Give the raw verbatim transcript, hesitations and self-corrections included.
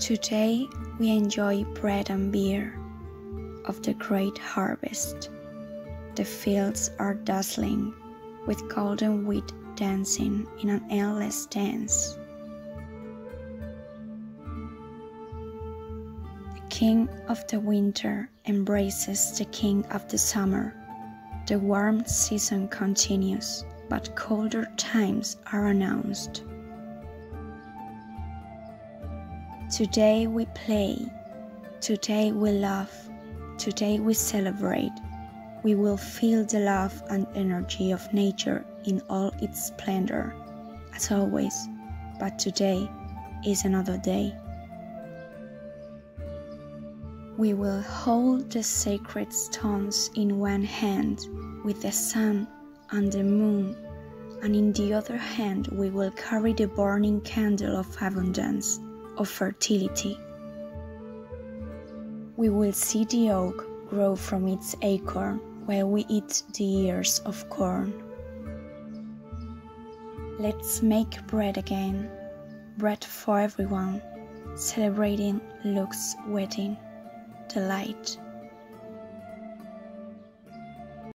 Today we enjoy bread and beer of the great harvest. The fields are dazzling with golden wheat dancing in an endless dance. The king of the winter embraces the king of the summer. The warm season continues, but colder times are announced. Today we play, today we laugh, today we celebrate. We will feel the love and energy of nature in all its splendor, as always, but today is another day. We will hold the sacred stones in one hand with the sun and the moon, and in the other hand we will carry the burning candle of abundance, of fertility. We will see the oak grow from its acorn while we eat the ears of corn. Let's make bread again, bread for everyone, celebrating Luke's wedding, the light.